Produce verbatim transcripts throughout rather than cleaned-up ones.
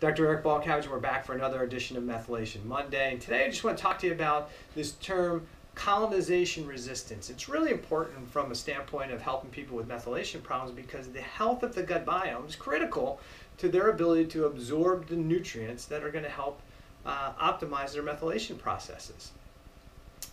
Doctor Eric Balcavage, we're back for another edition of Methylation Monday, and today I just want to talk to you about this term colonization resistance. It's really important from a standpoint of helping people with methylation problems because the health of the gut biome is critical to their ability to absorb the nutrients that are going to help uh, optimize their methylation processes.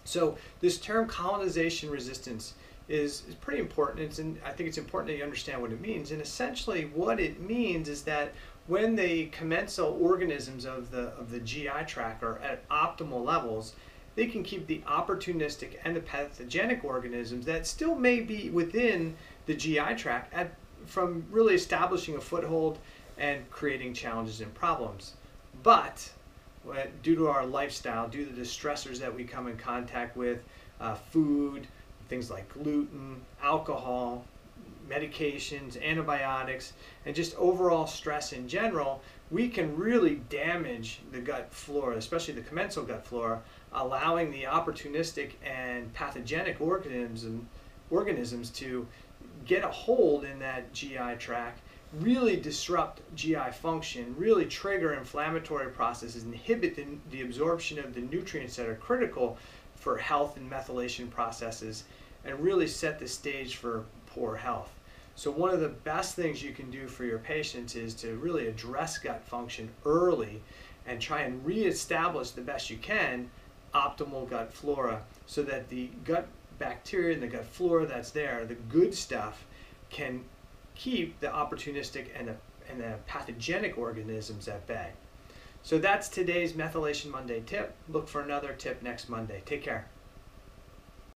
So this term colonization resistance is, is pretty important. It's in, I think it's important that you understand what it means. And essentially what it means is that when the commensal organisms of the, of the G I tract are at optimal levels, they can keep the opportunistic and the pathogenic organisms that still may be within the G I tract at, from really establishing a foothold and creating challenges and problems. But due to our lifestyle, due to the stressors that we come in contact with, uh, food, things like gluten, alcohol, medications, antibiotics, and just overall stress in general, we can really damage the gut flora, especially the commensal gut flora, allowing the opportunistic and pathogenic organisms, organisms to get a hold in that G I tract, really disrupt G I function, really trigger inflammatory processes, inhibit the, the absorption of the nutrients that are critical for health and methylation processes, and really set the stage for poor health. So one of the best things you can do for your patients is to really address gut function early and try and reestablish the best you can optimal gut flora so that the gut bacteria and the gut flora that's there, the good stuff, can keep the opportunistic and the, and the pathogenic organisms at bay. So that's today's Methylation Monday tip. Look for another tip next Monday. Take care.